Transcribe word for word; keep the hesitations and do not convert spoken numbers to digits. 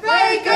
Let's go!